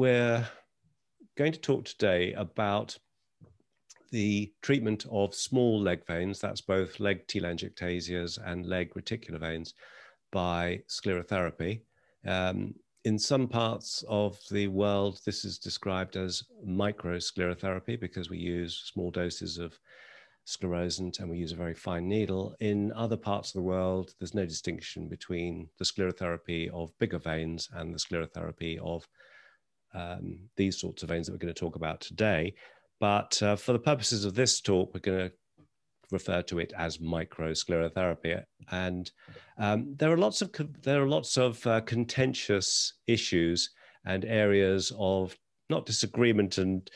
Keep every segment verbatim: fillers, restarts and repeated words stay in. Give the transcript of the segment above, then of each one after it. we're going to talk today about the treatment of small leg veins, that's both leg telangiectasias and leg reticular veins, by sclerotherapy. Um, in some parts of the world, this is described as microsclerotherapy because we use small doses of sclerosant and we use a very fine needle. In other parts of the world, there's no distinction between the sclerotherapy of bigger veins and the sclerotherapy of um, these sorts of veins that we're going to talk about today. But uh, for the purposes of this talk, we're going to refer to it as microsclerotherapy. And um, there are lots of, there are lots of uh, contentious issues and areas of not disagreement, and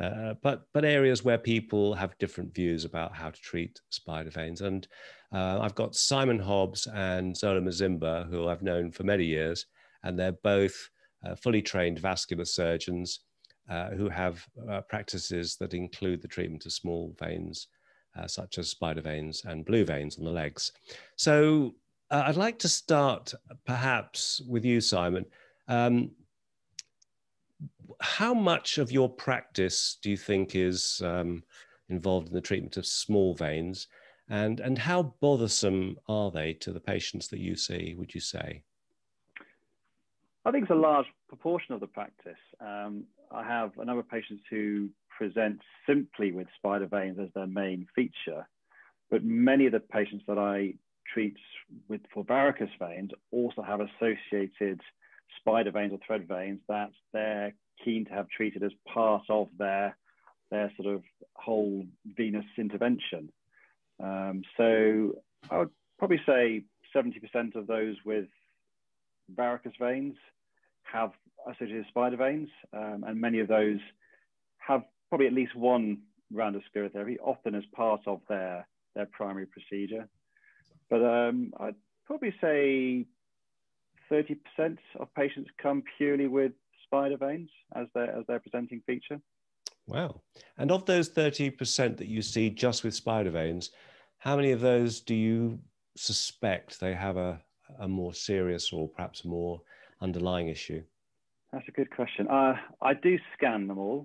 uh, but, but areas where people have different views about how to treat spider veins. And uh, I've got Simon Hobbs and Zola Mazimba, who I've known for many years, and they're both uh, fully trained vascular surgeons Uh, who have uh, practices that include the treatment of small veins, uh, such as spider veins and blue veins on the legs. So uh, I'd like to start perhaps with you, Simon. Um, how much of your practice do you think is um, involved in the treatment of small veins, and, and how bothersome are they to the patients that you see, would you say? I think it's a large proportion of the practice. Um, I have a number of patients who present simply with spider veins as their main feature, but many of the patients that I treat with for varicose veins also have associated spider veins or thread veins that they're keen to have treated as part of their, their sort of whole venous intervention. Um, so I would probably say seventy percent of those with varicose veins have associated spider veins, um, and many of those have probably at least one round of sclerotherapy, often as part of their their primary procedure. But um, I'd probably say thirty percent of patients come purely with spider veins as their as their presenting feature. Wow! And of those thirty percent that you see just with spider veins, how many of those do you suspect they have a a more serious or perhaps more underlying issue? That's a good question. Uh, I do scan them all.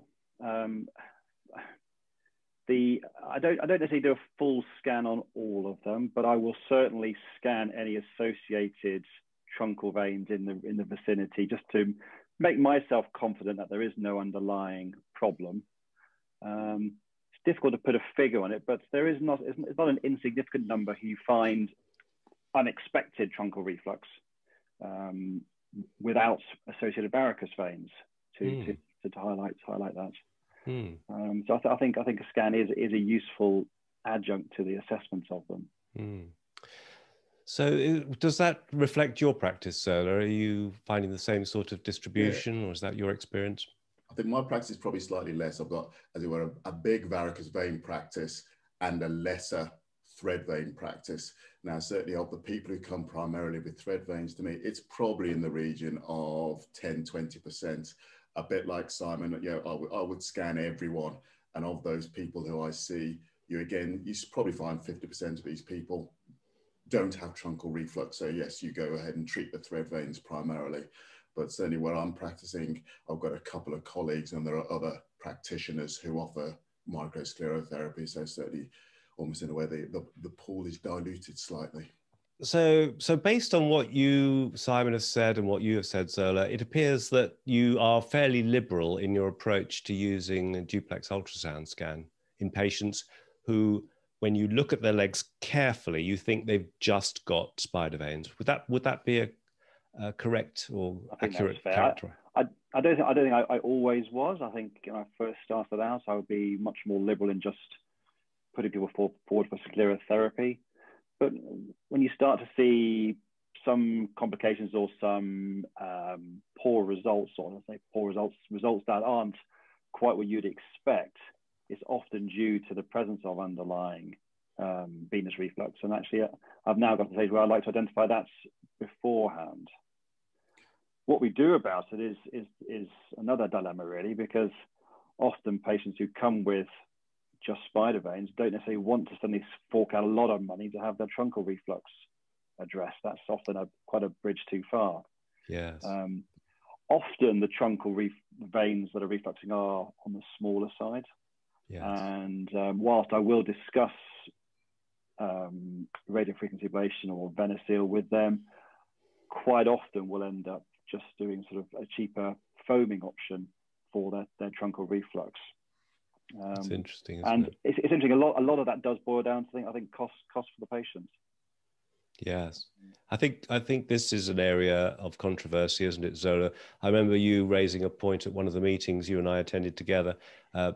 Um, the I don't I don't necessarily do a full scan on all of them, but I will certainly scan any associated truncal veins in the in the vicinity just to make myself confident that there is no underlying problem. Um, it's difficult to put a figure on it, but there is not it's not an insignificant number who you find unexpected truncal reflux um, without associated varicose veins to, mm. to, to, to highlight to highlight that. Mm. Um, so I, th I think I think a scan is is a useful adjunct to the assessment of them. Mm. So it, does that reflect your practice, Zola? Are you finding the same sort of distribution, yeah, or is that your experience? I think my practice is probably slightly less. I've got, as it were, a, a big varicose vein practice and a lesser thread vein practice. Now, certainly of the people who come primarily with thread veins to me, it's probably in the region of ten, twenty percent, a bit like Simon. You know, I, I would scan everyone. And of those people who I see, you again, you probably find fifty percent of these people don't have truncal reflux. So yes, you go ahead and treat the thread veins primarily. But certainly where I'm practicing, I've got a couple of colleagues and there are other practitioners who offer microsclerotherapy. So certainly, almost in a way, the, the, the pool is diluted slightly. So, so based on what you, Simon, have said and what you have said, Zola, it appears that you are fairly liberal in your approach to using a duplex ultrasound scan in patients who, when you look at their legs carefully, you think they've just got spider veins. Would that, would that be a, a correct or accurate character? I, I don't think, I, don't think I, I always was. I think when I first started out, I would be much more liberal in just putting people forward for sclerotherapy. But when you start to see some complications or some um, poor results, or let's say poor results, results that aren't quite what you'd expect, it's often due to the presence of underlying um, venous reflux. And actually, I've now got to the stage where I'd like to identify that beforehand. What we do about it is, is, is another dilemma, really, because often patients who come with just spider veins don't necessarily want to suddenly fork out a lot of money to have their truncal reflux addressed. That's often a, quite a bridge too far. Yes. Um, often the truncal ref veins that are refluxing are on the smaller side. Yes. And um, whilst I will discuss um, radio frequency ablation or venaseal with them, quite often we'll end up just doing sort of a cheaper foaming option for their, their truncal reflux. Um, That's interesting, isn't and it? It's, it's interesting. A lot, a lot of that does boil down to thing, I think cost, cost for the patient. Yes, I think I think this is an area of controversy, isn't it, Zola? I remember you raising a point at one of the meetings you and I attended together. Uh,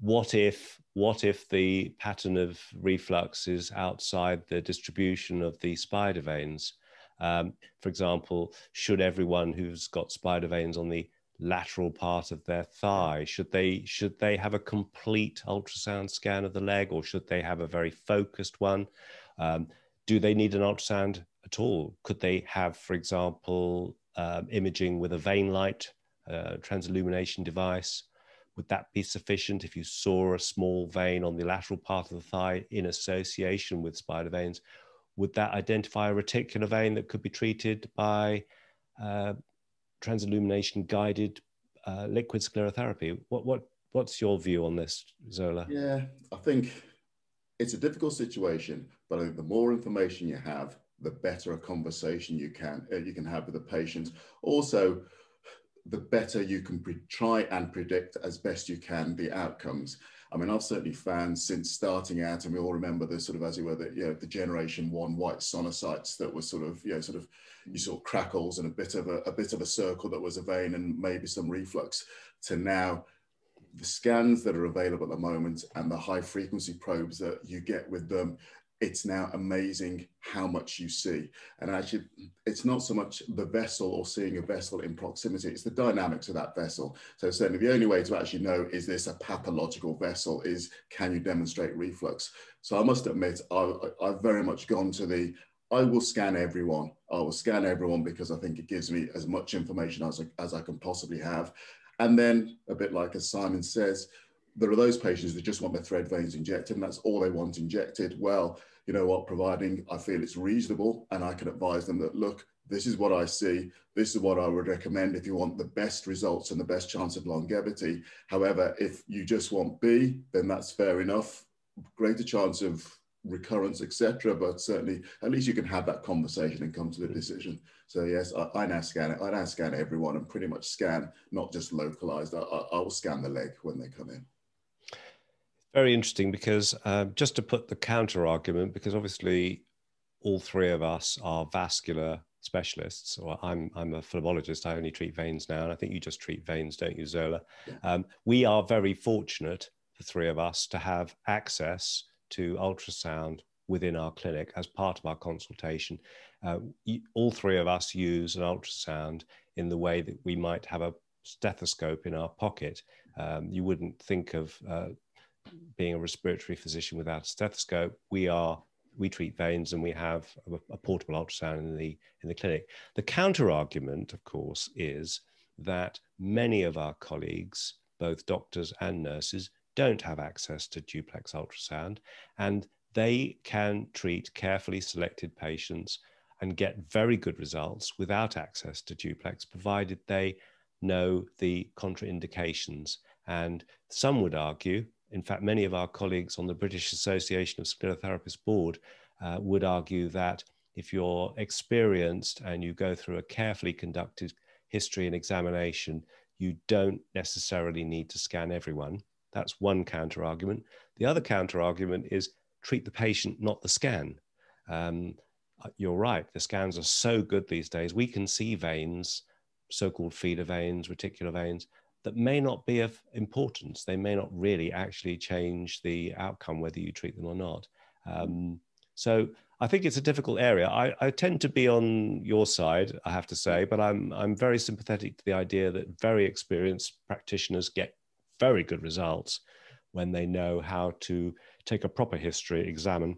what if what if the pattern of reflux is outside the distribution of the spider veins? Um, for example, should everyone who's got spider veins on the lateral part of their thigh, should they should they have a complete ultrasound scan of the leg, or should they have a very focused one? Um, do they need an ultrasound at all? Could they have, for example, um, imaging with a Veinlite uh, transillumination device? Would that be sufficient if you saw a small vein on the lateral part of the thigh in association with spider veins? Would that identify a reticular vein that could be treated by uh, transillumination guided uh, liquid sclerotherapy? What, what, what's your view on this, Zola? Yeah, I think it's a difficult situation, but I think the more information you have, the better a conversation you can, uh, you can have with the patient. Also, the better you can pre try and predict as best you can the outcomes. I mean, I've certainly found since starting out, and we all remember the sort of, as it were, the, you know, the generation one white sonocytes that were sort of, you know, sort of, you saw crackles and a bit of a, a bit of a circle that was a vein and maybe some reflux, to now the scans that are available at the moment and the high frequency probes that you get with them. It's now amazing how much you see. And actually, it's not so much the vessel or seeing a vessel in proximity, it's the dynamics of that vessel. So certainly the only way to actually know, is this a pathological vessel, is can you demonstrate reflux? So I must admit, I, I've very much gone to the, I will scan everyone. I will scan everyone because I think it gives me as much information as, as I can possibly have. And then a bit like as Simon says, there are those patients that just want their thread veins injected, and that's all they want injected. Well, you know what, providing I feel it's reasonable and I can advise them that, look, this is what I see, this is what I would recommend if you want the best results and the best chance of longevity. However, if you just want B, then that's fair enough, greater chance of recurrence, et cetera. But certainly, at least you can have that conversation and come to the decision. So yes, I, I now scan it. I now scan everyone and pretty much scan, not just localized. I, I, I will scan the leg when they come in. Very interesting, because uh, just to put the counter argument, because obviously all three of us are vascular specialists, or I'm, I'm a phlebologist, I only treat veins now, and I think you just treat veins, don't you, Zola? Yeah. Um, we are very fortunate, the three of us, to have access to ultrasound within our clinic as part of our consultation. Uh, all three of us use an ultrasound in the way that we might have a stethoscope in our pocket. Um, you wouldn't think of uh, being a respiratory physician without a stethoscope. We are we treat veins, and we have a, a portable ultrasound in the in the clinic. The counter argument, of course, is that many of our colleagues, both doctors and nurses, don't have access to duplex ultrasound, and they can treat carefully selected patients and get very good results without access to duplex, provided they know the contraindications. And some would argue, in fact, many of our colleagues on the British Association of Sclerotherapists board uh, would argue that if you're experienced and you go through a carefully conducted history and examination, you don't necessarily need to scan everyone. That's one counter argument. The other counter argument is treat the patient, not the scan. Um, you're right, the scans are so good these days. We can see veins, so-called feeder veins, reticular veins, that may not be of importance. They may not really actually change the outcome, whether you treat them or not. Um, so I think it's a difficult area. I, I tend to be on your side, I have to say, but I'm, I'm very sympathetic to the idea that very experienced practitioners get very good results when they know how to take a proper history, examine,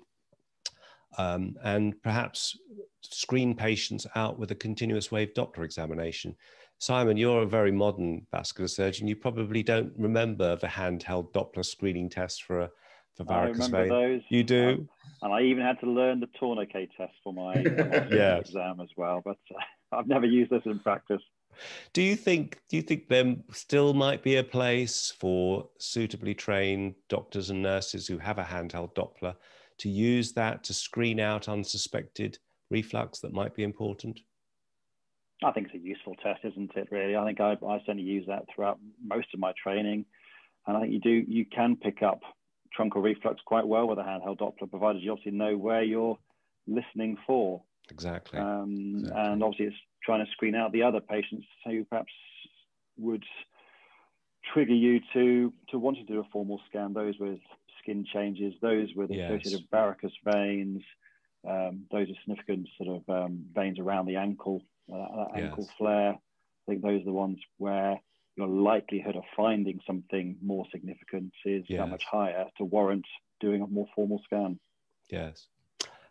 um, and perhaps screen patients out with a continuous wave Doppler examination. Simon, you're a very modern vascular surgeon. You probably don't remember the handheld Doppler screening test for a, for varicose vein. I remember those. You do? Um, and I even had to learn the tourniquet test for my, my yeah. exam as well, but uh, I've never used this in practice. Do you think do you think there still might be a place for suitably trained doctors and nurses who have a handheld Doppler to use that to screen out unsuspected reflux that might be important? I think it's a useful test, isn't it, really? I think I, I certainly use that throughout most of my training. And I think you do you can pick up truncal reflux quite well with a handheld Doppler, provided you obviously know where you're listening for. Exactly. Um, exactly. And obviously it's trying to screen out the other patients who perhaps would trigger you to, to want to do a formal scan, those with skin changes, those with associated yes. varicose veins, um, those are significant sort of um, veins around the ankle, uh, that yes. ankle flare. I think those are the ones where your likelihood of finding something more significant is yes. that much higher to warrant doing a more formal scan. Yes.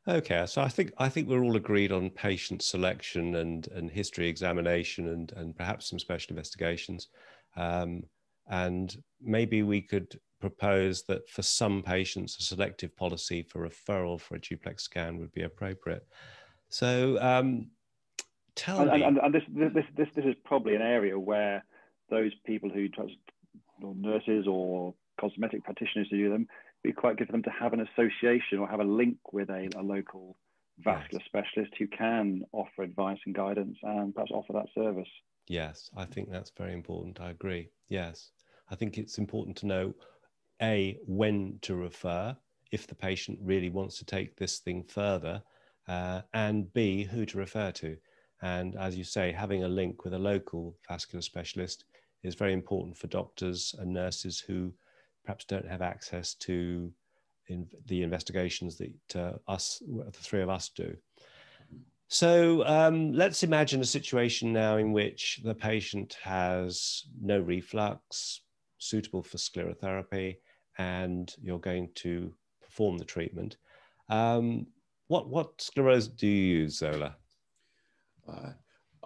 Okay, so I think I think we're all agreed on patient selection and and history examination and and perhaps some special investigations, um, and maybe we could propose that for some patients a selective policy for referral for a duplex scan would be appropriate. So um, tell and, me, and, and this, this this this is probably an area where those people who or nurses or cosmetic practitioners who do them. Be quite good for them to have an association or have a link with a, a local vascular yes. specialist who can offer advice and guidance and perhaps offer that service. Yes, I think that's very important. I agree. Yes, I think it's important to know, A, when to refer, if the patient really wants to take this thing further, uh, and B, who to refer to. And as you say, having a link with a local vascular specialist is very important for doctors and nurses who perhaps don't have access to in the investigations that uh, us, the three of us do. So um, let's imagine a situation now in which the patient has no reflux, suitable for sclerotherapy, and you're going to perform the treatment. Um, what, what sclerosant do you use, Zola? Uh,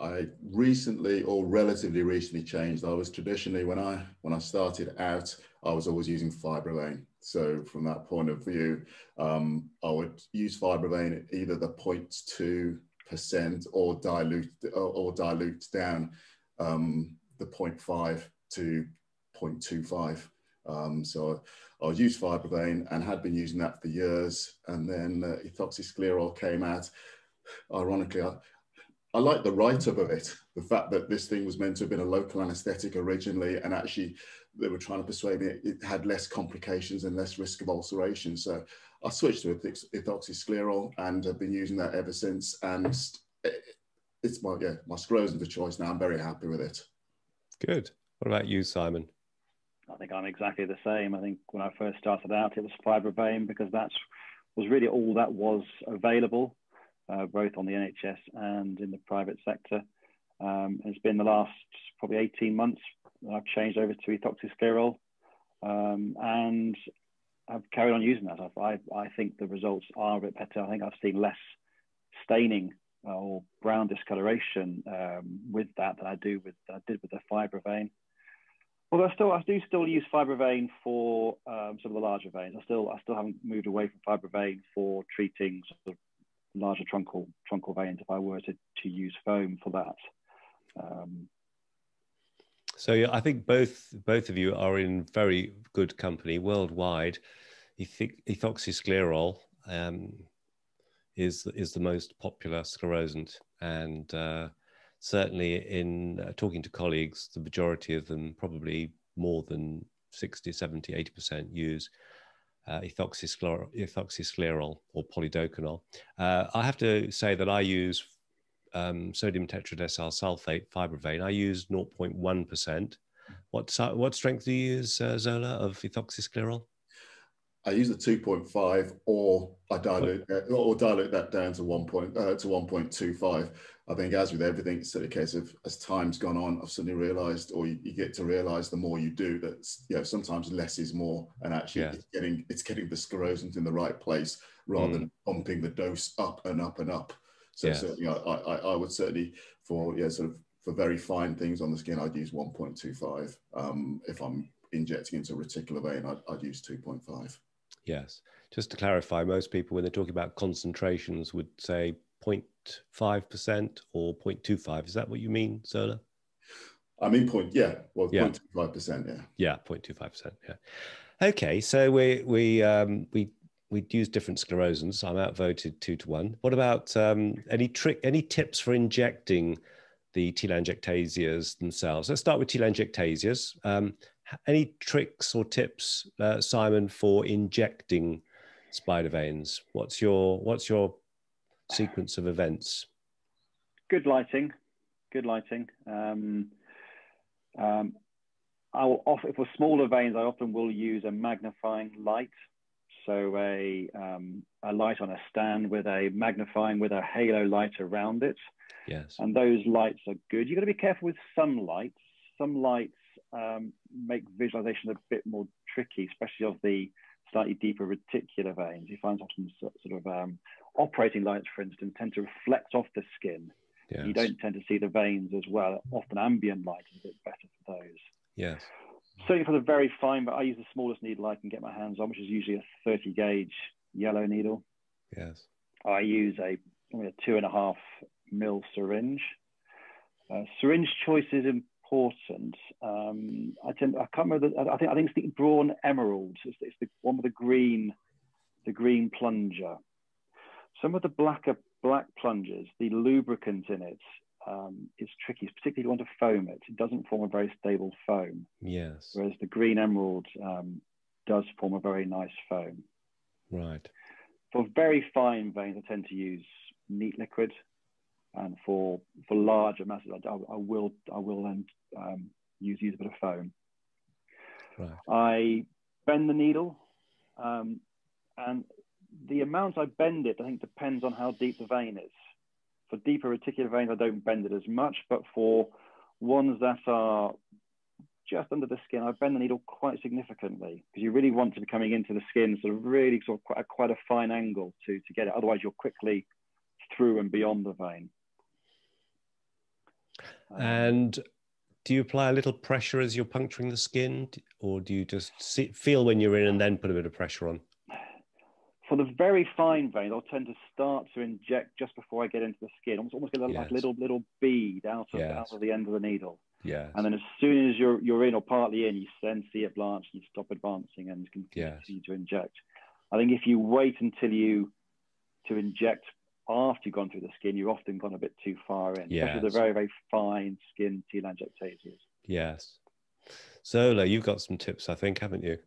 I recently, or relatively recently, changed. I was traditionally, when I, when I started out, I was always using Fibrolaine. So from that point of view, um, I would use Fibrolaine at either the zero point two percent or dilute or, or dilute down um, the zero point five to zero point two five. Um, so I, I would use Fibrolaine and had been using that for years. And then uh, Aethoxysklerol came out. Ironically, I, I like the write-up of it, the fact that this thing was meant to have been a local anaesthetic originally, and actually they were trying to persuade me it had less complications and less risk of ulceration. So I switched to Aethoxysklerol and I've been using that ever since. And it's my, yeah, my sclerosant of choice now. I'm very happy with it. Good. What about you, Simon? I think I'm exactly the same. I think when I first started out, it was Fibrolaine because that was really all that was available. Uh, both on the N H S and in the private sector. Um, it's been the last probably eighteen months that I've changed over to Aethoxysklerol um, and I've carried on using that. I've, I, I think the results are a bit better. I think I've seen less staining uh, or brown discoloration um, with that than I do with I did with the Fibrolaine. Although I still I do still use Fibrolaine for um, some of the larger veins. I still I still haven't moved away from Fibrolaine for treating sort of larger truncal truncal veins if I were to, to use foam for that. Um, so yeah, I think both both of you are in very good company worldwide. Aethoxysklerol um, is is the most popular sclerosant, and uh, certainly in uh, talking to colleagues, the majority of them, probably more than sixty, seventy, eighty percent, use Uh, Aethoxysklerol, Aethoxysklerol or polydocanol. Uh, I have to say that I use um, sodium tetradecyl sulfate Fibrolaine. I use zero point one percent. What, what strength do you use, uh, Zola, of Aethoxysklerol? I use the two point five, or I dilute uh, or dilute that down to one point uh, to one point two five. I think, as with everything, it's sort of a case of as time's gone on, I've suddenly realised, or you, you get to realise the more you do that, you know, sometimes less is more, and actually yeah. it's getting it's getting the sclerosant in the right place rather mm. than pumping the dose up and up and up. So yes. certainly, I, I I would certainly for yeah sort of for very fine things on the skin, I'd use one point two five. Um, if I'm injecting into reticular vein, I'd, I'd use two point five. Yes. Just to clarify, most people, when they're talking about concentrations, would say zero point five percent or zero point two five. Is that what you mean, Zola? I mean, point, yeah, well, yeah. zero point two five percent, yeah. Yeah, zero point two five percent, yeah. Okay, so we we um, we we use different sclerosants. I'm outvoted two to one. What about um, any trick, any tips for injecting the telangiectasias themselves? Let's start with telangiectasias. Um, any tricks or tips, uh, Simon, for injecting spider veins? What's your what's your sequence of events? Good lighting, good lighting. Um, um, I'll often, for smaller veins, I often will use a magnifying light. So a, um, a light on a stand with a magnifying, with a halo light around it. Yes. And those lights are good. You've got to be careful with some lights. Some lights um, make visualization a bit more tricky, especially of the slightly deeper reticular veins. You find often sort of um, operating lights, for instance, tend to reflect off the skin. Yes. You don't tend to see the veins as well. Often ambient light is a bit better for those. Yes. Certainly for the very fine, but I use the smallest needle I can get my hands on, which is usually a thirty gauge yellow needle. Yes. I use a, a two and a half mil syringe. Uh, syringe choice is important. Um, I tend, I can't remember. The, I think I think it's the Braun Emerald. It's, it's the one with the green, the green plunger. Some of the blacker black plungers, the lubricant in it. Um, it's tricky, it's particularly if you want to foam it. It doesn't form a very stable foam. Yes. Whereas the green emerald um, does form a very nice foam. Right. For very fine veins, I tend to use neat liquid, and for for larger masses, I, I will I will then um, use use a bit of foam. Right. I bend the needle, um, and the amount I bend it, I think, depends on how deep the vein is. For deeper reticular veins, I don't bend it as much, but for ones that are just under the skin, I bend the needle quite significantly, because you really want to be coming into the skin sort of really sort of quite a, quite a fine angle to, to get it. Otherwise, you're quickly through and beyond the vein. And do you apply a little pressure as you're puncturing the skin, or do you just see, feel when you're in and then put a bit of pressure on? For the very fine veins, I'll tend to start to inject just before I get into the skin. Almost, almost get a yes. like little little bead out of yes. out of the end of the needle. Yeah. And then as soon as you're you're in or partly in, you then see it blanch and you stop advancing and continue yes. to inject. I think if you wait until you to inject after you've gone through the skin, you've often gone a bit too far in. Yes. Especially the very very fine skin telangiectasias. Yes. Zola, you've got some tips, I think, haven't you?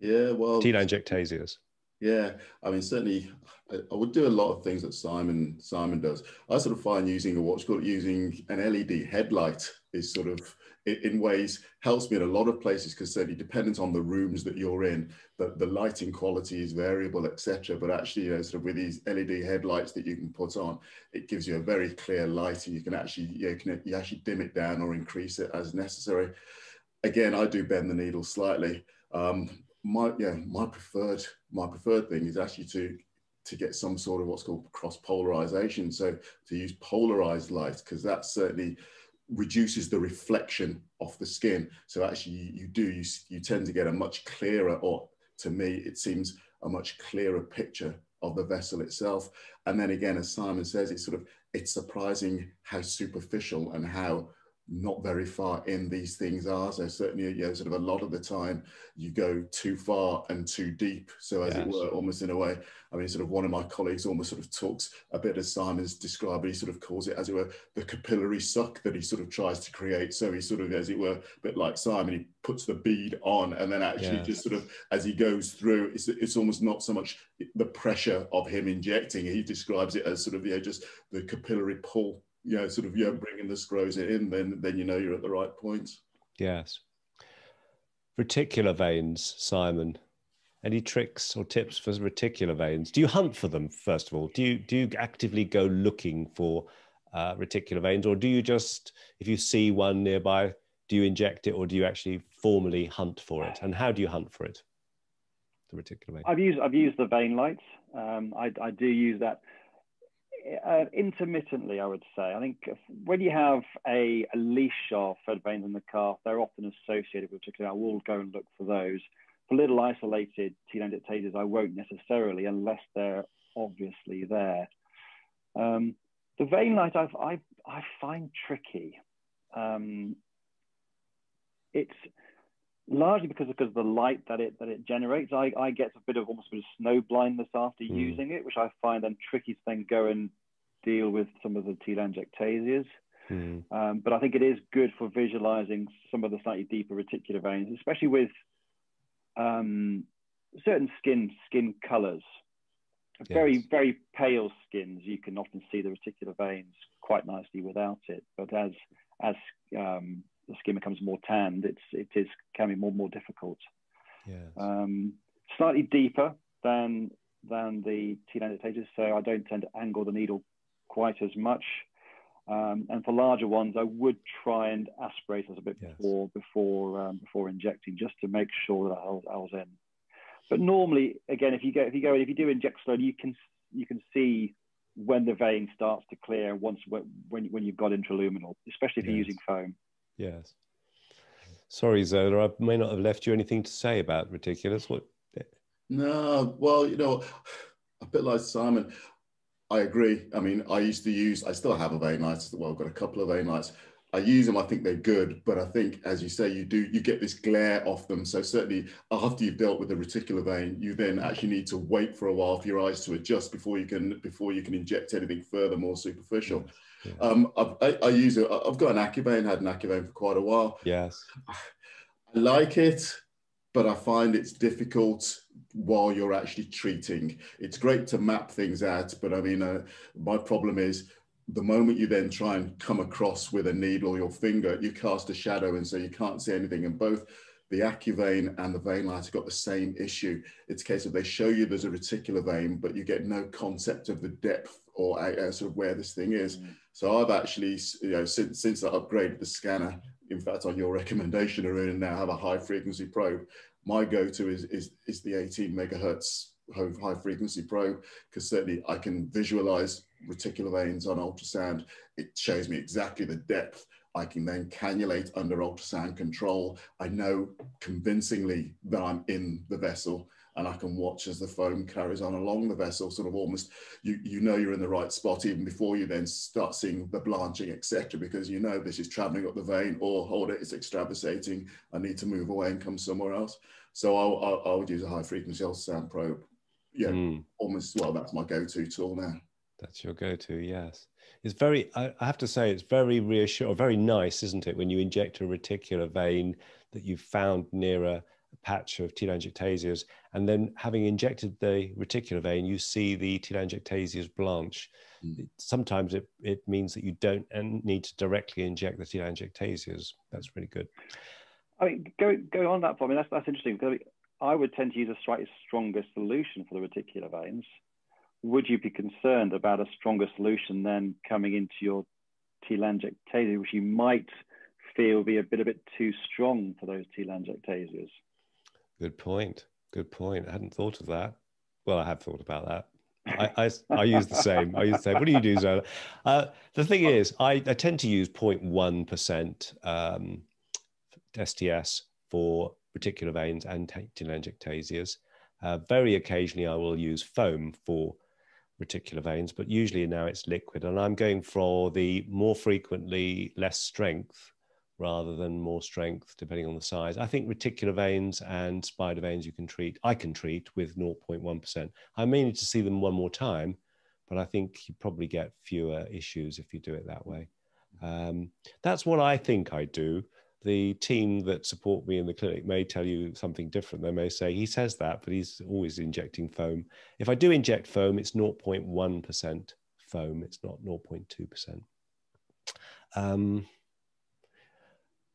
Yeah. Well. Telangiectasias. Yeah, I mean, certainly, I, I would do a lot of things that Simon Simon does. I sort of find using a what's called using an L E D headlight is sort of, in, in ways, helps me in a lot of places, because certainly dependent on the rooms that you're in, the, the lighting quality is variable, et cetera. But actually, you know, sort of with these L E D headlights that you can put on, it gives you a very clear light, and you can actually you can you actually dim it down or increase it as necessary. Again, I do bend the needle slightly. Um, My yeah, my preferred my preferred thing is actually to to get some sort of what's called cross polarization. So to use polarized light, because that certainly reduces the reflection off the skin. So actually, you, you do you you tend to get a much clearer, or to me it seems a much clearer picture of the vessel itself. And then again, as Simon says, it's sort of it's surprising how superficial and how not very far in these things are. So certainly, you know, sort of a lot of the time you go too far and too deep. So as yes. it were, almost in a way, I mean, sort of one of my colleagues almost sort of talks a bit as Simon's described, he sort of calls it, as it were, the capillary suck that he sort of tries to create. So he sort of, as it were, a bit like Simon, he puts the bead on and then actually yes. just sort of, as he goes through, it's, it's almost not so much the pressure of him injecting. He describes it as sort of, you know, just the capillary pull. You know, sort of, you know, bringing the screws in, then then you know you're at the right point. Yes. Reticular veins, Simon. Any tricks or tips for reticular veins? Do you hunt for them, first of all? Do you do you actively go looking for uh, reticular veins, or do you just, if you see one nearby, do you inject it, or do you actually formally hunt for it? And how do you hunt for it? The reticular vein. I've used I've used the Veinlite. Um, I I do use that. Uh, intermittently, I would say. I think when you have a, a leash of thread veins in the calf, they're often associated with reticular. I will go and look for those. For little isolated telangiectasias, I won't necessarily, unless they're obviously there. Um, the vein light I've, I, I find tricky. Um, it's largely because, because of the light that it that it generates. I, I get a bit of almost a bit of snow blindness after mm. using it, which I find then tricky to then go and deal with some of the telangiectasias. Mm. Um, but I think it is good for visualizing some of the slightly deeper reticular veins, especially with um, certain skin skin colors. Yes. Very, very pale skins, you can often see the reticular veins quite nicely without it. But as as um, the skin becomes more tanned, it's it is can be more more difficult. Yes. Um, slightly deeper than than the telangiectasia, so I don't tend to angle the needle quite as much. Um, and for larger ones, I would try and aspirate a bit yes. before before um, before injecting, just to make sure that I was, I was in. But normally, again, if you go, if you go, if you do inject slowly, you can you can see when the vein starts to clear once when when you've got intraluminal, especially if yes. you're using foam. Yes. Sorry, Zola, I may not have left you anything to say about reticulus. What? No. Well, you know, a bit like Simon, I agree. I mean, I used to use. I still have a Veinlite. Well, I've got a couple of Veinlites. I use them, I think they're good, but I think, as you say, you do you get this glare off them. So certainly after you've dealt with the reticular vein, you then actually need to wait for a while for your eyes to adjust before you can before you can inject anything further more superficial. Yes, yes. Um, I've, I, I use it. I've got an AcuVein, had an AcuVein for quite a while. Yes, I like it, but I find it's difficult while you're actually treating. It's great to map things out, but I mean, uh, my problem is, the moment you then try and come across with a needle or your finger, you cast a shadow, and so you can't see anything. And both the AcuVein and the Veinlite have got the same issue. It's a case of they show you there's a reticular vein, but you get no concept of the depth or uh, sort of where this thing is. Mm. So I've actually, you know, since since I upgraded the scanner, in fact, on your recommendation, Arun, and now have a high frequency probe. My go-to is is is the eighteen megahertz high frequency probe, because certainly I can visualize reticular veins on ultrasound. It shows me exactly the depth. I can then cannulate under ultrasound control. I know convincingly that I'm in the vessel, and I can watch as the foam carries on along the vessel, sort of almost, you, you know you're in the right spot even before you then start seeing the blanching, et cetera, because you know this is traveling up the vein, or hold it, it's extravasating, I need to move away and come somewhere else. So I, I, I would use a high frequency ultrasound probe. Yeah, mm. almost, well, that's my go-to tool now. That's your go-to, yes. It's very, I have to say, it's very reassuring, very nice, isn't it, when you inject a reticular vein that you've found near a patch of telangiectasias, and then having injected the reticular vein, you see the telangiectasias blanch. Mm. Sometimes it, it means that you don't need to directly inject the telangiectasias. That's really good. I mean, go, go on that for me, that's, that's interesting, because I would tend to use a slightly stronger solution for the reticular veins. Would you be concerned about a stronger solution then coming into your telangiectasia, which you might feel be a bit a bit too strong for those telangiectasias? Good point. Good point. I hadn't thought of that. Well, I have thought about that. I, I, I use the same. I use the same. What do you do, Zola? Uh, the thing is, I, I tend to use zero point one percent um, S T S for reticular veins and telangiectasias. Uh, very occasionally, I will use foam for reticular veins, but usually now it's liquid. And I'm going for the more frequently less strength rather than more strength, depending on the size. I think reticular veins and spider veins you can treat, I can treat with zero point one percent. I may need to see them one more time, but I think you probably get fewer issues if you do it that way. Um, that's what I think I do. The team that support me in the clinic may tell you something different. They may say, he says that, but he's always injecting foam. If I do inject foam, it's zero point one percent foam. It's not zero point two percent. Um,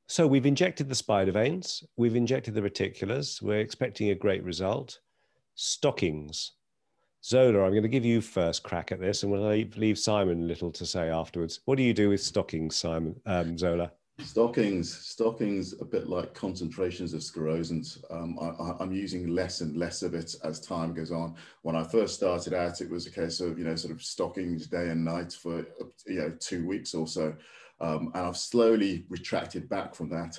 so we've injected the spider veins. We've injected the reticulars. We're expecting a great result. Stockings. Zola, I'm going to give you first crack at this, and we'll leave Simon little to say afterwards. What do you do with stockings, Simon, um, Zola? Stockings, stockings, a bit like concentrations of sclerosant. Um, I, I'm using less and less of it as time goes on. When I first started out, it was a case of, you know, sort of stockings day and night for, you know, two weeks or so. Um, and I've slowly retracted back from that.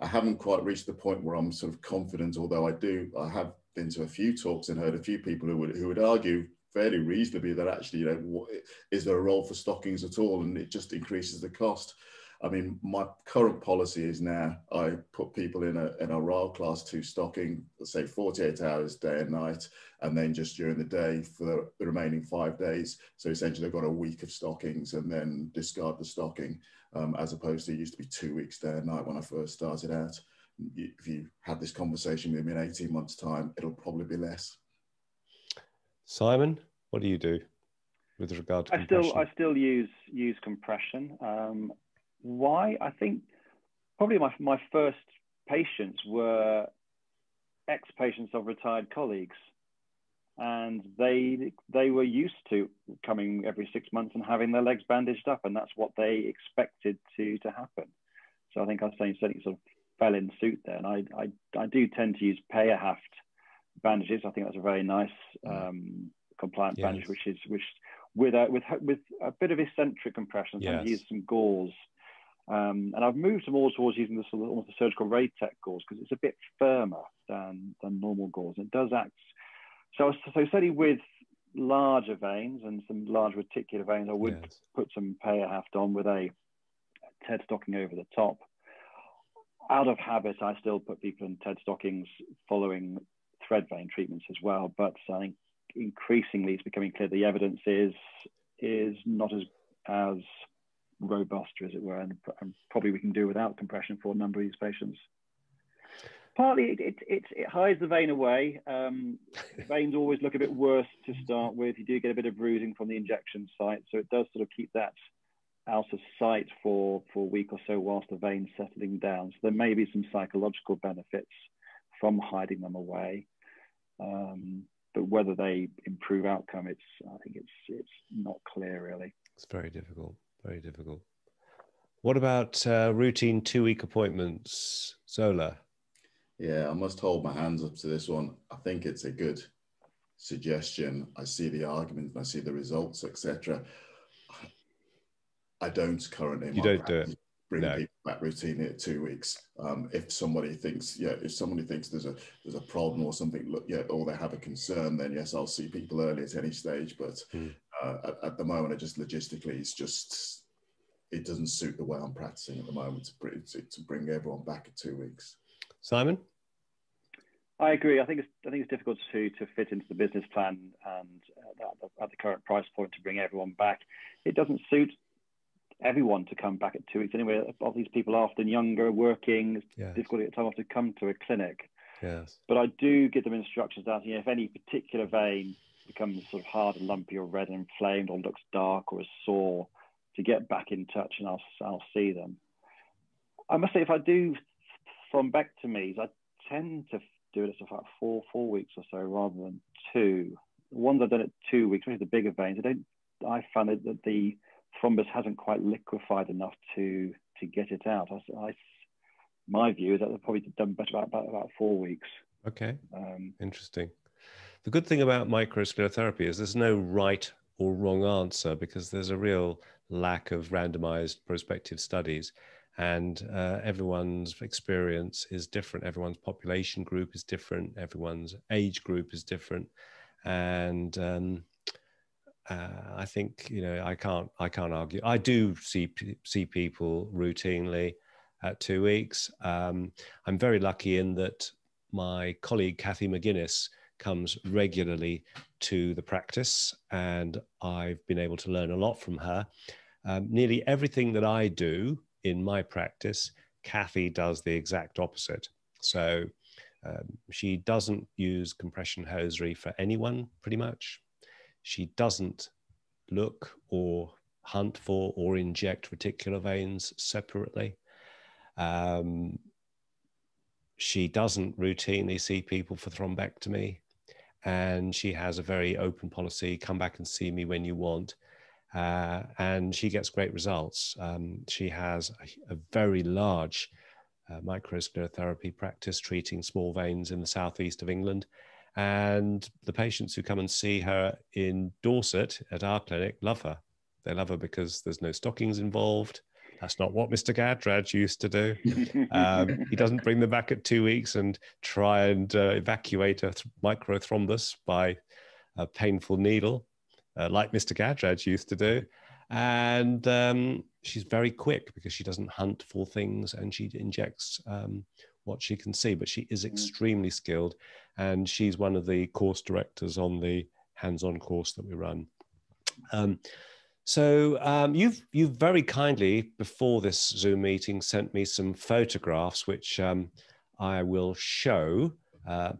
I haven't quite reached the point where I'm sort of confident, although I do, I have been to a few talks and heard a few people who would, who would argue fairly reasonably that actually, you know, what, is there a role for stockings at all? And it just increases the cost. I mean, my current policy is now I put people in a, in a R I L class two stocking, let's say forty-eight hours day and night, and then just during the day for the remaining five days. So essentially they've got a week of stockings and then discard the stocking, um, as opposed to it used to be two weeks day and night when I first started out. If you had this conversation with me in eighteen months time, it'll probably be less. Simon, what do you do with regard to compression? I still, I still use, use compression. Um, Why? I think probably my, my first patients were ex-patients of retired colleagues, and they they were used to coming every six months and having their legs bandaged up, and that's what they expected to to happen. So I think I'm saying certainly sort of fell in suit there, and I I, I do tend to use pay-a-haft bandages. I think that's a very nice um, compliant yes. bandage, which is which with a, with with a bit of eccentric compression, yes. and use some gauze. Um, and I've moved more towards using the sort of almost the surgical Raytech gauze because it's a bit firmer than, than normal gauze. It does act. So, so certainly with larger veins and some large reticular veins, I would yes. put some pay-a-haft on with a TED stocking over the top. Out of habit, I still put people in TED stockings following thread vein treatments as well. But I think increasingly it's becoming clear the evidence is is not as as robust, as it were, and, and probably we can do without compression for a number of these patients. Partly it, it, it, it hides the vein away. Um, veins always look a bit worse to start with. You do get a bit of bruising from the injection site, so it does sort of keep that out of sight for, for a week or so whilst the vein's settling down. So there may be some psychological benefits from hiding them away. Um, but whether they improve outcome, it's I think it's it's not clear really. It's very difficult. Very difficult. What about uh, routine two-week appointments, Zola? Yeah, I must hold my hands up to this one. I think it's a good suggestion. I see the arguments, I see the results, et cetera. I don't currently. You don't do it. Bring no. people back routinely at two weeks. Um, if somebody thinks, yeah, if somebody thinks there's a there's a problem or something, look, yeah, or they have a concern, then yes, I'll see people early at any stage. But mm. uh, at, at the moment, I just logistically, it's just it doesn't suit the way I'm practicing at the moment to bring to, to bring everyone back at two weeks. Simon, I agree. I think it's I think it's difficult to to fit into the business plan and at the, at the current price point to bring everyone back. It doesn't suit everyone to come back at two weeks anyway. All these people are often younger, working. It's yes. difficult to get time off to come to a clinic. Yes. But I do give them instructions that you know, if any particular vein becomes sort of hard and lumpy or red and inflamed or looks dark or is sore, to get back in touch and I'll I'll see them. I must say, if I do thrombectomies, I tend to do it at about four four weeks or so rather than two. The ones I've done at two weeks, which are the bigger veins, I don't. I found that the thrombus hasn't quite liquefied enough to to get it out. I, I, my view is that they've probably done better about, about, about four weeks. Okay, um, interesting. The good thing about microsclerotherapy is there's no right or wrong answer because there's a real lack of randomized prospective studies and uh, everyone's experience is different. Everyone's population group is different. Everyone's age group is different. And um, Uh, I think, you know, I can't, I can't argue. I do see, see people routinely at two weeks. Um, I'm very lucky in that my colleague, Kathy McGuinness, comes regularly to the practice and I've been able to learn a lot from her. Um, nearly everything that I do in my practice, Kathy does the exact opposite. So um, she doesn't use compression hosiery for anyone, pretty much. She doesn't look or hunt for or inject reticular veins separately. Um, she doesn't routinely see people for thrombectomy. And she has a very open policy, come back and see me when you want. Uh, and she gets great results. Um, she has a, a very large uh, microsclerotherapy practice treating small veins in the southeast of England. And the patients who come and see her in Dorset at our clinic love her. They love her because there's no stockings involved. That's not what Mister Gadrad used to do. Um, he doesn't bring them back at two weeks and try and uh, evacuate a microthrombus by a painful needle, uh, like Mister Gadrad used to do. And um, she's very quick because she doesn't hunt for things, and she injects um, what she can see, but she is extremely skilled, and she's one of the course directors on the hands-on course that we run. Um, so um, you've, you've very kindly, before this Zoom meeting, sent me some photographs, which um, I will show uh,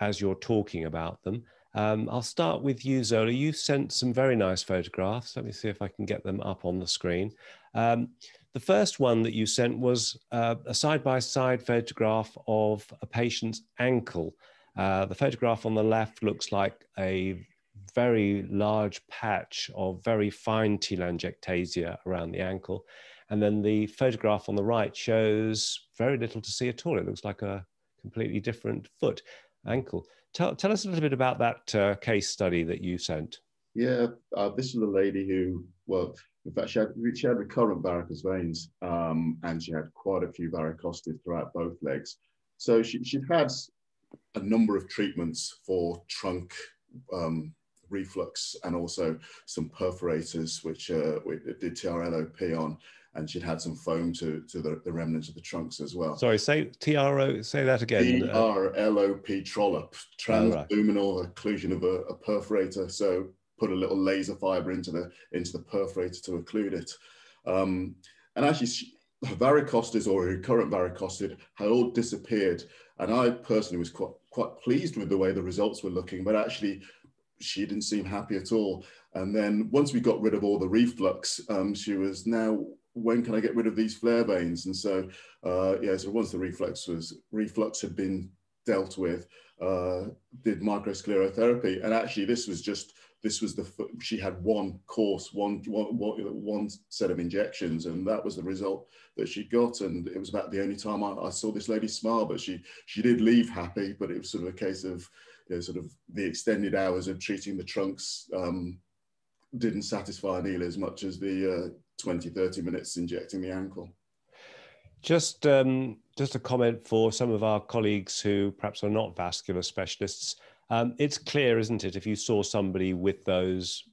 as you're talking about them. Um, I'll start with you, Zola. You sent some very nice photographs. Let me see if I can get them up on the screen. Um, the first one that you sent was uh, a side-by-side photograph of a patient's ankle. Uh, the photograph on the left looks like a very large patch of very fine telangiectasia around the ankle. And then the photograph on the right shows very little to see at all. It looks like a completely different foot, ankle. Tell, tell us a little bit about that uh, case study that you sent. Yeah, uh, this is a lady who, well, in fact, she had, she had recurrent varicose veins, um, and she had quite a few varicosities throughout both legs. So she, she'd had a number of treatments for trunk um, reflux and also some perforators, which uh, we did T R L O P on, and she'd had some foam to, to the, the remnants of the trunks as well. Sorry, say T R O, say that again. T R L O P, TRLOP, transilluminal right. occlusion of a, a perforator. So put a little laser fiber into the, into the perforator to occlude it. Um, and actually, she, varicosities or recurrent varicosities had all disappeared. And I personally was quite, quite pleased with the way the results were looking, but actually she didn't seem happy at all. And then once we got rid of all the reflux, um, she was now, when can I get rid of these flare veins? And so, uh, yeah, so once the reflux was, reflux had been dealt with, uh, did microsclerotherapy. And actually this was just, this was the, she had one course, one, one, one set of injections, and that was the result that she got. And it was about the only time I, I saw this lady smile, but she, she did leave happy, but it was sort of a case of, you know, sort of the extended hours of treating the trunks um, didn't satisfy Neil as much as the, uh, twenty, thirty minutes injecting the ankle. Just, um, just a comment for some of our colleagues who perhaps are not vascular specialists. Um, it's clear, isn't it, if you saw somebody with those,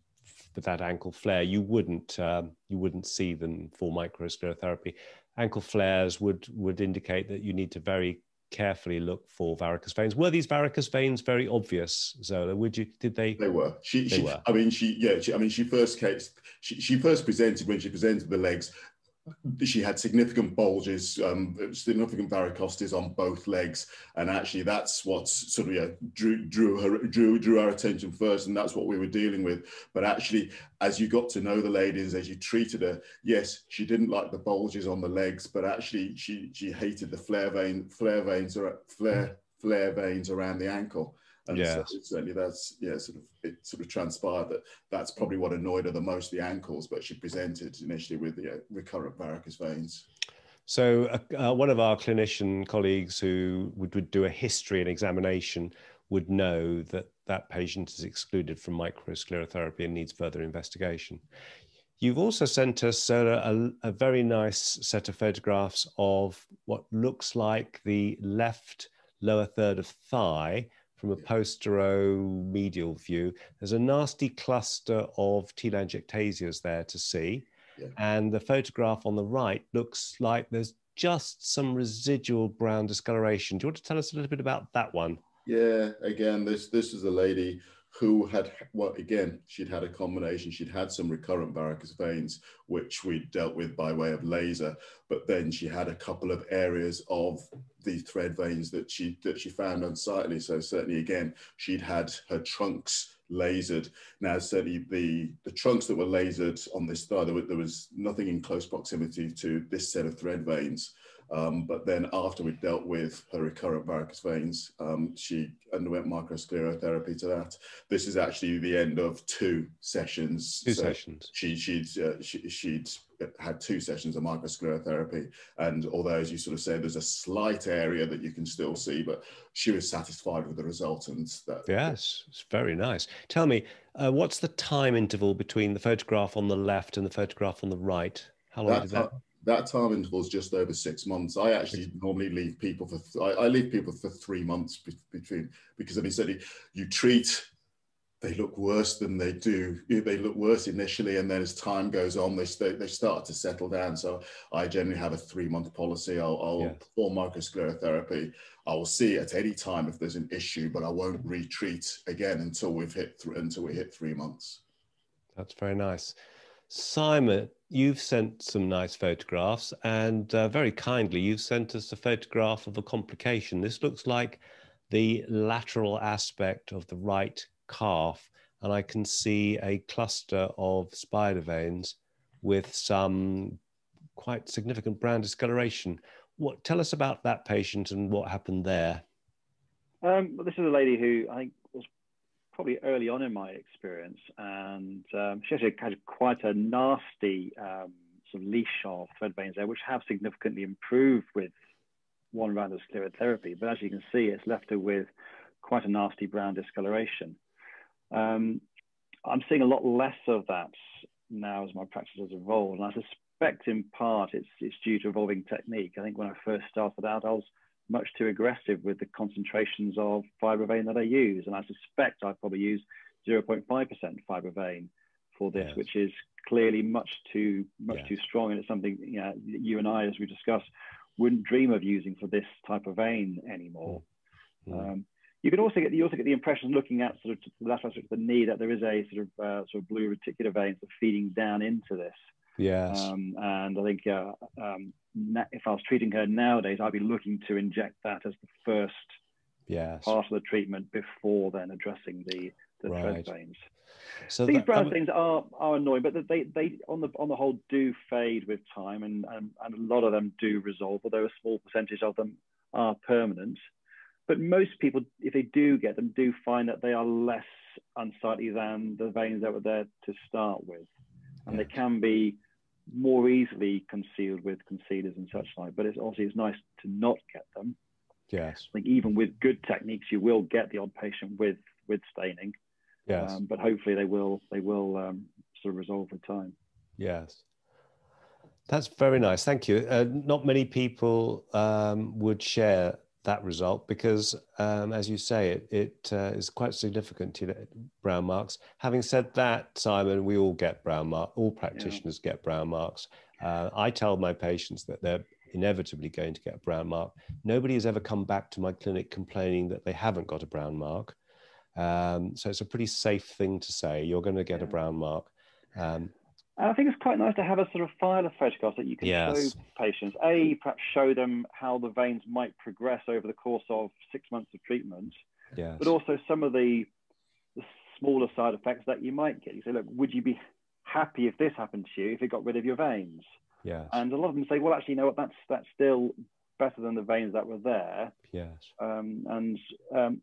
with that ankle flare, you wouldn't, um, you wouldn't see them for microsclerotherapy. Ankle flares would, would indicate that you need to very carefully look for varicose veins. Were these varicose veins very obvious, Zola? Would you? Did they? They were. She. They she were. I mean, she. Yeah. She, I mean, she first came, she, she first presented when she presented the legs. She had significant bulges, um, significant varicosities on both legs, and actually that's what sort of yeah, drew drew her drew drew our attention first, and that's what we were dealing with. But actually, as you got to know the ladies, as you treated her, yes, she didn't like the bulges on the legs, but actually she she hated the flare vein flare veins or flare flare veins around the ankle. And yes. So certainly that's, yeah, sort of, it sort of transpired that that's probably what annoyed her the most, the ankles, but she presented initially with the uh, recurrent varicose veins. So uh, uh, one of our clinician colleagues who would, would do a history and examination would know that that patient is excluded from microsclerotherapy and needs further investigation. You've also sent us uh, a, a very nice set of photographs of what looks like the left lower third of thigh. From a posteromedial view, there's a nasty cluster of telangiectasias there to see. Yeah. And the photograph on the right looks like there's just some residual brown discoloration. Do you want to tell us a little bit about that one? Yeah, again, this, this is a lady who had, well, again, she'd had a combination. She'd had some recurrent varicose veins, which we dealt with by way of laser, but then she had a couple of areas of the thread veins that she that she found unsightly. So certainly, again, she'd had her trunks lasered. Now, certainly the, the trunks that were lasered on this thigh, there was, there was nothing in close proximity to this set of thread veins. Um, but then after we dealt with her recurrent varicose veins, um, she underwent microsclerotherapy to that. This is actually the end of two sessions. Two so sessions. She, she'd, uh, she, she'd had two sessions of microsclerotherapy. And although, as you sort of say, there's a slight area that you can still see, but she was satisfied with the result. And that, yes, it's very nice. Tell me, uh, what's the time interval between the photograph on the left and the photograph on the right? How long did that... That time interval is just over six months. I actually normally leave people for I, I leave people for three months be between, because I mean, certainly you treat they look worse than they do. They look worse initially, and then as time goes on, they, st they start to settle down. So I generally have a three-month policy. I'll, I'll yeah. perform microsclerotherapy. I will see at any time if there's an issue, but I won't retreat again until we've hit th until we hit three months. That's very nice. Simon, you've sent some nice photographs, and uh, very kindly, you've sent us a photograph of a complication. This looks like the lateral aspect of the right calf, and I can see a cluster of spider veins with some quite significant brown discoloration. What, tell us about that patient and what happened there. Um, well, this is a lady who I think was probably early on in my experience, and um, she actually had quite a nasty um, sort of leash of thread veins there, which have significantly improved with one round of sclerotherapy, but as you can see, it's left her with quite a nasty brown discoloration. Um, I'm seeing a lot less of that now as my practice has evolved, and I suspect in part it's, it's due to evolving technique. I think when I first started out, I was much too aggressive with the concentrations of Fibrolaine that I use, and I suspect I probably use zero point five percent Fibrolaine for this, yes. which is clearly much too much yes. too strong, and it's something you, know, you and I, as we discussed, wouldn't dream of using for this type of vein anymore. Mm. Mm. Um, You can also get the, you also get the impression, looking at sort of the lateral aspect of the knee, that there is a sort of uh, sort of blue reticular vein sort of feeding down into this. Yes. Um, and I think uh, um, if I was treating her nowadays, I'd be looking to inject that as the first yes. part of the treatment before then addressing the the right. thread veins. So these brown things are are annoying, but they they on the on the whole do fade with time, and and, and a lot of them do resolve, although a small percentage of them are permanent. But most people, if they do get them, do find that they are less unsightly than the veins that were there to start with. And yes. they can be more easily concealed with concealers and such like. But it's obviously it's nice to not get them. Yes. I think even with good techniques, you will get the odd patient with with staining. Yes. Um, but hopefully they will they will um, sort of resolve with time. Yes. That's very nice. Thank you. Uh, not many people um, would share that result, because um, as you say, it, it uh, is quite significant, you know, brown marks. Having said that, Simon, we all get brown marks, all practitioners yeah. get brown marks. Uh, I tell my patients that they're inevitably going to get a brown mark. Nobody has ever come back to my clinic complaining that they haven't got a brown mark. Um, so it's a pretty safe thing to say, you're going to get yeah. a brown mark. Um, And I think it's quite nice to have a sort of file of photographs that you can yes. show patients. A, perhaps show them how the veins might progress over the course of six months of treatment, yes. but also some of the, the smaller side effects that you might get. You say, look, would you be happy if this happened to you, if it got rid of your veins? Yes. And a lot of them say, well, actually, you know what, that's, that's still better than the veins that were there. Yes. Um, and um,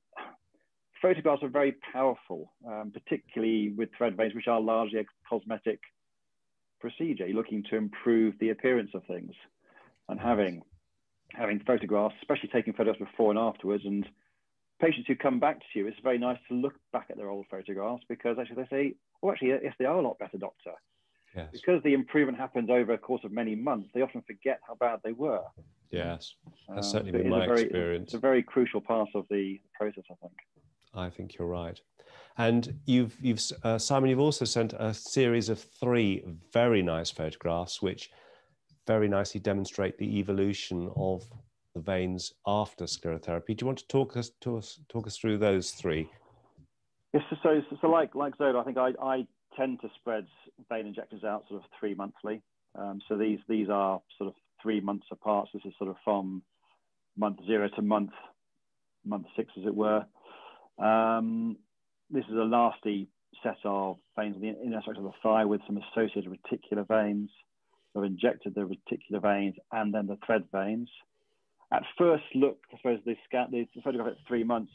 photographs are very powerful, um, particularly with thread veins, which are largely a cosmetic procedure, looking to improve the appearance of things, and having having photographs, especially taking photographs before and afterwards, and patients who come back to you, it's very nice to look back at their old photographs, because actually they say, oh, actually yes, they are a lot better, doctor. Yes. Because the improvement happened over a course of many months, they often forget how bad they were. Yes, that's um, certainly been my very, experience. It's a very crucial part of the process, I think. I think you're right. And you've, you've uh, Simon, you've also sent a series of three very nice photographs, which very nicely demonstrate the evolution of the veins after sclerotherapy. Do you want to talk us, to us, talk us through those three? Yes, so, so like, like Zola, I think I, I tend to spread vein injectors out sort of three monthly. Um, so these, these are sort of three months apart. So this is sort of from month zero to month, month six, as it were. Um, this is a nasty set of veins in the inner aspect of the thigh with some associated reticular veins. I've injected the reticular veins and then the thread veins. At first look, I suppose the, scan, the photograph at three months,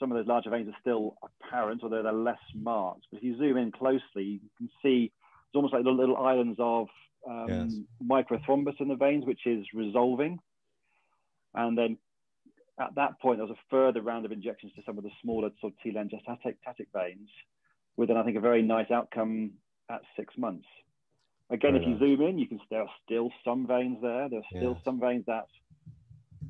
some of those larger veins are still apparent, although they're less marked. But if you zoom in closely, you can see it's almost like the little islands of um, yes. microthrombus in the veins, which is resolving. And then at that point, there was a further round of injections to some of the smaller sort of telangiectatic veins, with, I think, a very nice outcome at six months. Again, very if nice. you zoom in, you can there are still some veins there. There are still yes. some veins that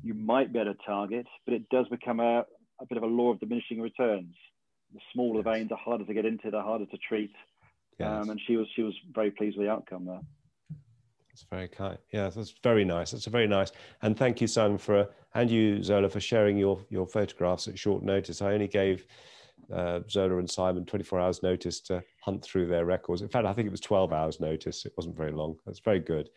you might be able to target, but it does become a, a bit of a law of diminishing returns. The smaller yes. veins are harder to get into, they're harder to treat. Yes. Um, and she was she was very pleased with the outcome there. That's very kind. Yeah, that's very nice. That's a very nice. And thank you, Simon, for uh, and you, Zola, for sharing your your photographs at short notice. I only gave uh, Zola and Simon twenty-four hours notice to hunt through their records. In fact, I think it was twelve hours notice. It wasn't very long. That's very good.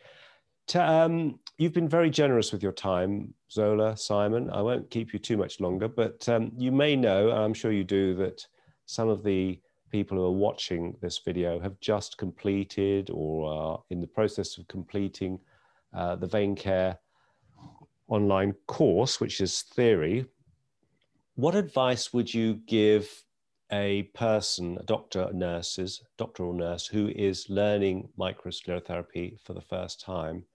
Um, you've been very generous with your time, Zola, Simon. I won't keep you too much longer, but um, you may know, and I'm sure you do, that some of the people who are watching this video have just completed or are in the process of completing uh, the Vein Care online course, which is theory. What advice would you give a person, a doctor, nurses, doctor or nurse who is learning microsclerotherapy for the first time,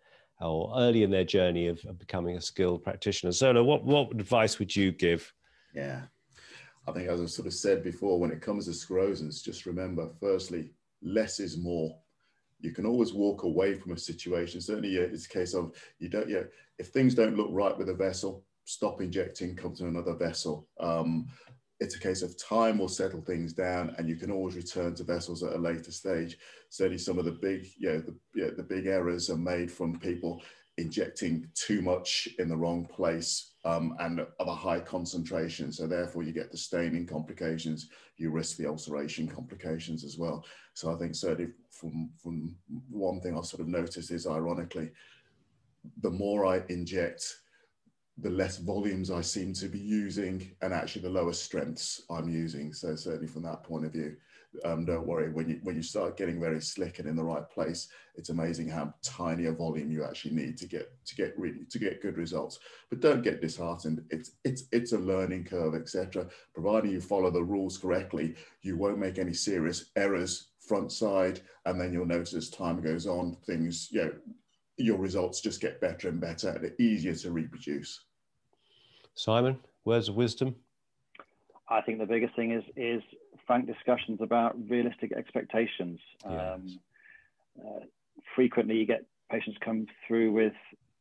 or early in their journey of, of becoming a skilled practitioner? Zola, what, what advice would you give? Yeah, I think as I sort of said before, when it comes to sclerosants, just remember, firstly, less is more. You can always walk away from a situation. Certainly it's a case of, you don't, you know, if things don't look right with a vessel, stop injecting, come to another vessel. Um, it's a case of time will settle things down, and you can always return to vessels at a later stage. Certainly some of the big, you know, the, you know, the big errors are made from people injecting too much in the wrong place um, and of a high concentration. So therefore you get the staining complications, you risk the ulceration complications as well. So I think certainly from, from one thing I've sort of noticed is, ironically, the more I inject, the less volumes I seem to be using, and actually the lower strengths I'm using. So certainly from that point of view, um, don't worry, when you, when you start getting very slick and in the right place, it's amazing how tiny a volume you actually need to get, to get really, to get good results. But don't get disheartened. It's, it's, it's a learning curve, et cetera. Providing you follow the rules correctly, you won't make any serious errors front side. And then you'll notice as time goes on, things, you know, your results just get better and better, and they're easier to reproduce. Simon, words of wisdom? I think the biggest thing is is frank discussions about realistic expectations. Yes. Um, uh, frequently, you get patients come through with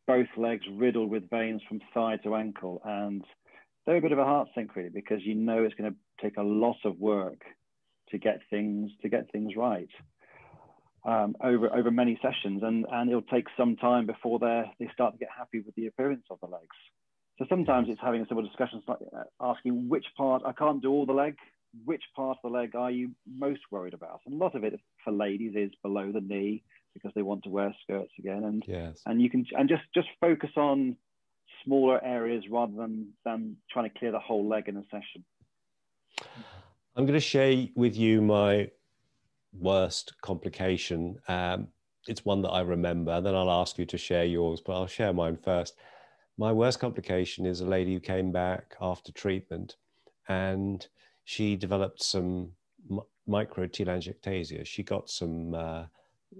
both legs riddled with veins from thigh to ankle, and they're a bit of a heart sink, really, because you know it's going to take a lot of work to get things to get things right um, over over many sessions, and and it'll take some time before they they start to get happy with the appearance of the legs. So sometimes it's having a simple discussion, like asking which part, I can't do all the leg, which part of the leg are you most worried about? And a lot of it for ladies is below the knee, because they want to wear skirts again. And yes. and you can and just just focus on smaller areas rather than, than trying to clear the whole leg in a session. I'm going to share with you my worst complication. Um, it's one that I remember, and then I'll ask you to share yours, but I'll share mine first. My worst complication is a lady who came back after treatment, and she developed some microtelangiectasia. She got some uh,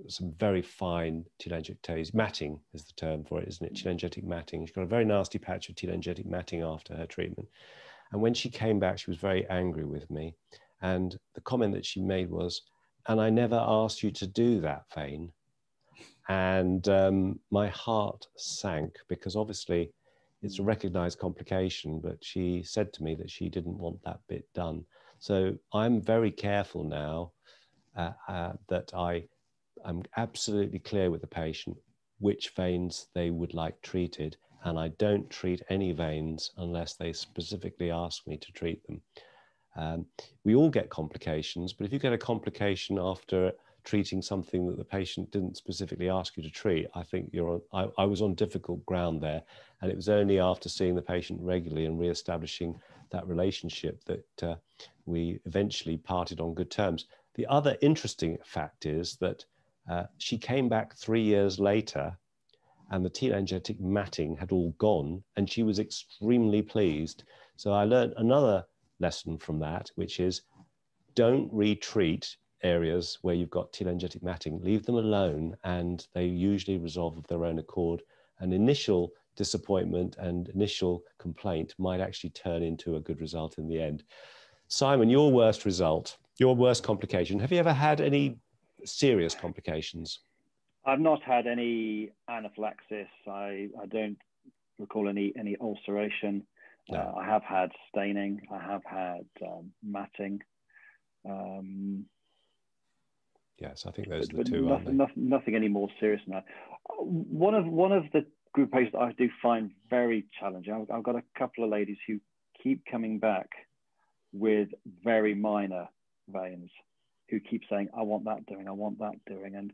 some very fine telangiectasia. Matting is the term for it, isn't it? Telangiectatic matting. She got a very nasty patch of telangiectatic matting after her treatment. And when she came back, she was very angry with me. And the comment that she made was, "And I never asked you to do that, Vein." And um, my heart sank, because obviously it's a recognized complication, but she said to me that she didn't want that bit done. So I'm very careful now uh, uh, that I am absolutely clear with the patient which veins they would like treated. And I don't treat any veins unless they specifically ask me to treat them. Um, we all get complications, but if you get a complication after treating something that the patient didn't specifically ask you to treat, I think you're on, I, I was on difficult ground there. And it was only after seeing the patient regularly and re-establishing that relationship that uh, we eventually parted on good terms. The other interesting fact is that uh, she came back three years later, and the telangiectatic matting had all gone, and she was extremely pleased. So I learned another lesson from that, which is don't retreat areas where you've got telangiectatic matting. Leave them alone, and they usually resolve of their own accord. An initial disappointment and initial complaint might actually turn into a good result in the end. Simon, your worst result, your worst complication. Have you ever had any serious complications? I've not had any anaphylaxis. I, I don't recall any, any ulceration. No. Uh, I have had staining. I have had um, matting. Um, yes, I think those but, are the two. Nothing, aren't they? Nothing, nothing any more serious than that. One of one of the group patients I do find very challenging. I've, I've got a couple of ladies who keep coming back with very minor veins, who keep saying, "I want that doing. I want that doing," and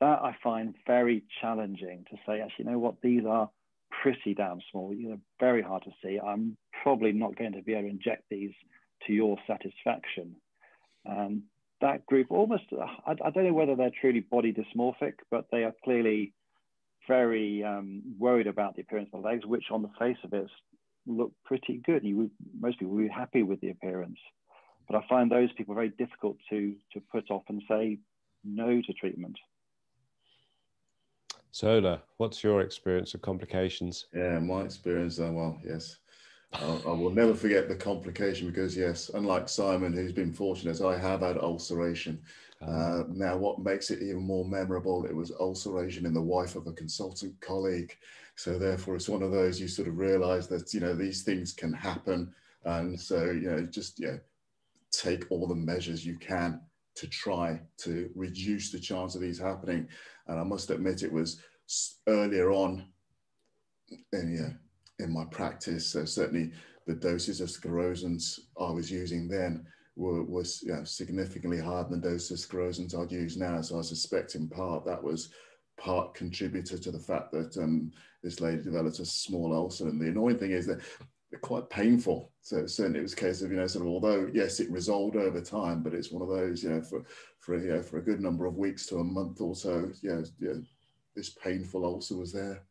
that I find very challenging to say, actually, you know what, these are pretty damn small, you know, very hard to see. I'm probably not going to be able to inject these to your satisfaction. Um, that group almost, I, I don't know whether they're truly body dysmorphic, but they are clearly very um, worried about the appearance of the legs, which on the face of it look pretty good. You would, most people would be happy with the appearance. But I find those people very difficult to, to put off and say no to treatment. Zola, what's your experience of complications? Yeah, my experience, uh, well, yes. I, I will never forget the complication because, yes, unlike Simon, who's been fortunate, I have had ulceration. Uh, now, what makes it even more memorable, it was ulceration in the wife of a consultant colleague. So therefore, it's one of those you sort of realise that, you know, these things can happen. And so, you know, just, you know, take all the measures you can to try to reduce the chance of these happening. And I must admit it was earlier on in, yeah, in my practice, so certainly the doses of sclerosants I was using then were was you know, significantly higher than the dose of sclerosants I'd use now. So I suspect in part that was part contributor to the fact that um, this lady developed a small ulcer. And the annoying thing is that they're quite painful. So certainly it was a case of, you know, sort of, although yes, it resolved over time, but it's one of those, you know, for for you know, for a good number of weeks to a month or so, you know, you know, this painful ulcer was there.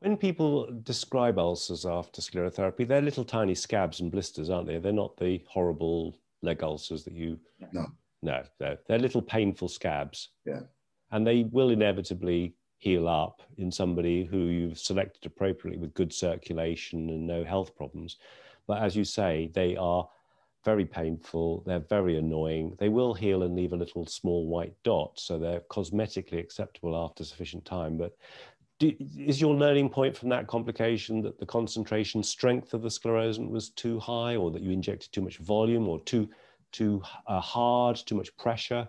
When people describe ulcers after sclerotherapy, they're little tiny scabs and blisters, aren't they? They're not the horrible leg ulcers that you... No. No, they're, they're little painful scabs. Yeah. And they will inevitably heal up in somebody who you've selected appropriately with good circulation and no health problems. But as you say, they are very painful. They're very annoying. They will heal and leave a little small white dot. So they're cosmetically acceptable after sufficient time. But do, is your learning point from that complication that the concentration strength of the sclerosant was too high, or that you injected too much volume, or too, too uh, hard, too much pressure?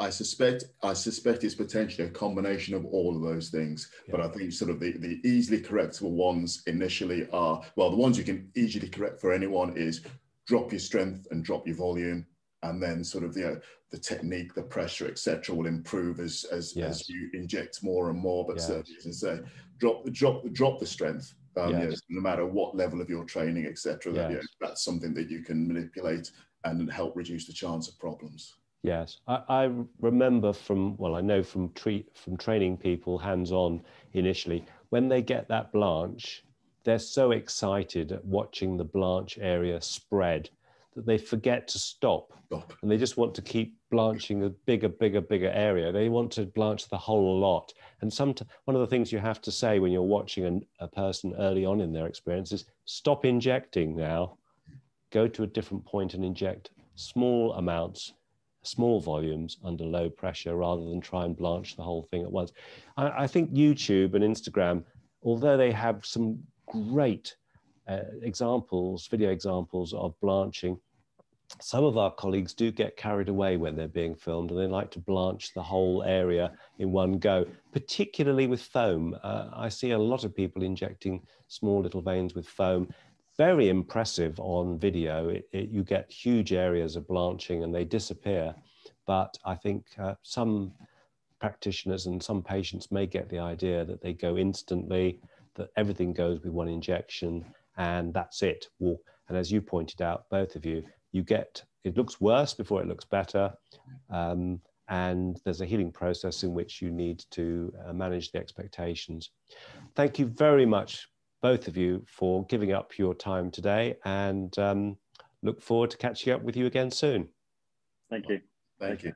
I suspect I suspect it's potentially a combination of all of those things, yeah. But I think sort of the, the easily correctable ones initially are, well, the ones you can easily correct for anyone is drop your strength and drop your volume, and then sort of, you know, the technique, the pressure, et cetera, will improve as as, yes. as you inject more and more. But certainly, yes. as I say, drop drop drop the strength, um, yes. you know, no matter what level of your training, et cetera. Yes. You know, that's something that you can manipulate and help reduce the chance of problems. Yes, I, I remember from, well, I know from treat, from training people hands-on initially, when they get that blanch, they're so excited at watching the blanch area spread that they forget to stop. stop. And they just want to keep blanching a bigger, bigger, bigger area. They want to blanch the whole lot. And some one of the things you have to say when you're watching an, a person early on in their experience is, stop injecting now, go to a different point and inject small amounts, small volumes under low pressure, rather than try and blanch the whole thing at once. I, I think YouTube and Instagram, although they have some great uh, examples, video examples of blanching, some of our colleagues do get carried away when they're being filmed, and they like to blanch the whole area in one go, particularly with foam. Uh, I see a lot of people injecting small little veins with foam. Very impressive on video. It, it, you get huge areas of blanching and they disappear. But I think uh, some practitioners and some patients may get the idea that they go instantly, that everything goes with one injection and that's it. And as you pointed out, both of you, you get, it looks worse before it looks better. Um, and there's a healing process in which you need to uh, manage the expectations. Thank you very much, both of you, for giving up your time today, and um, look forward to catching up with you again soon. Thank you. Thank you.